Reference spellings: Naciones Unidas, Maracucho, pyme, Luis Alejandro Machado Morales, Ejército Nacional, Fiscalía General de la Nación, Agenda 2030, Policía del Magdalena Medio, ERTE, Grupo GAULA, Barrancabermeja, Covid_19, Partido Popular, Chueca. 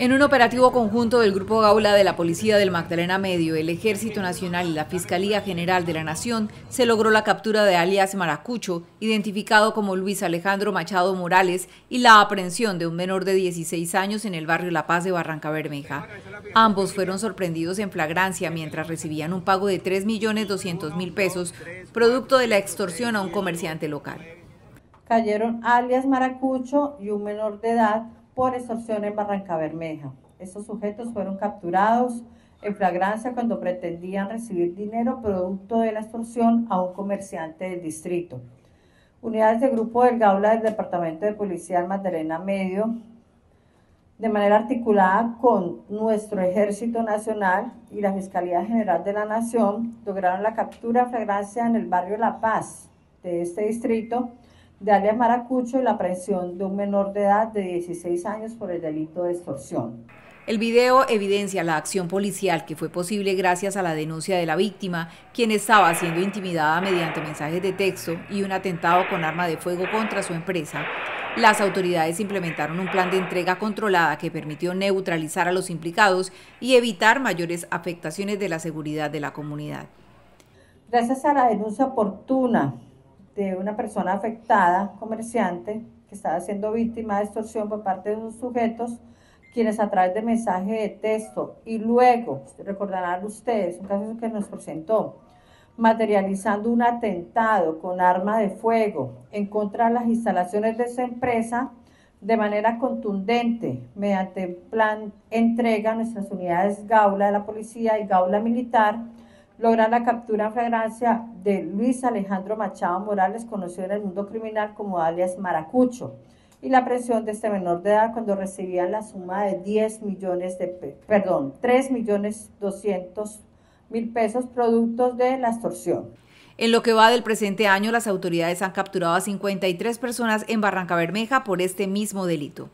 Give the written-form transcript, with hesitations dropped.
En un operativo conjunto del Grupo GAULA de la Policía del Magdalena Medio, el Ejército Nacional y la Fiscalía General de la Nación, se logró la captura de alias Maracucho, identificado como Luis Alejandro Machado Morales, y la aprehensión de un menor de 16 años en el barrio La Paz de Barrancabermeja. Ambos fueron sorprendidos en flagrancia mientras recibían un pago de 3.200.000 pesos, producto de la extorsión a un comerciante local. Cayeron alias Maracucho y un menor de edad por extorsión en Barrancabermeja. Estos sujetos fueron capturados en flagrancia cuando pretendían recibir dinero producto de la extorsión a un comerciante del distrito. Unidades del Grupo del GAULA del Departamento de Policía del Magdalena Medio, de manera articulada con nuestro Ejército Nacional y la Fiscalía General de la Nación, lograron la captura en flagrancia en el barrio La Paz de este distrito de alias Maracucho y la aprehensión de un menor de edad de 16 años por el delito de extorsión. El video evidencia la acción policial que fue posible gracias a la denuncia de la víctima, quien estaba siendo intimidada mediante mensajes de texto y un atentado con arma de fuego contra su empresa. Las autoridades implementaron un plan de entrega controlada que permitió neutralizar a los implicados y evitar mayores afectaciones de la seguridad de la comunidad. Gracias a la denuncia oportuna de una persona afectada, comerciante, que estaba siendo víctima de extorsión por parte de unos sujetos, quienes a través de mensaje de texto y luego, recordarán ustedes, un caso que nos presentó, materializando un atentado con arma de fuego en contra de las instalaciones de su empresa, de manera contundente, mediante plan entrega a nuestras unidades GAULA de la Policía y GAULA Militar, lograr la captura en flagrancia de Luis Alejandro Machado Morales, conocido en el mundo criminal como alias Maracucho, y la aprehensión de este menor de edad cuando recibían la suma de 3.200.000 pesos productos de la extorsión. En lo que va del presente año, las autoridades han capturado a 53 personas en Barrancabermeja por este mismo delito.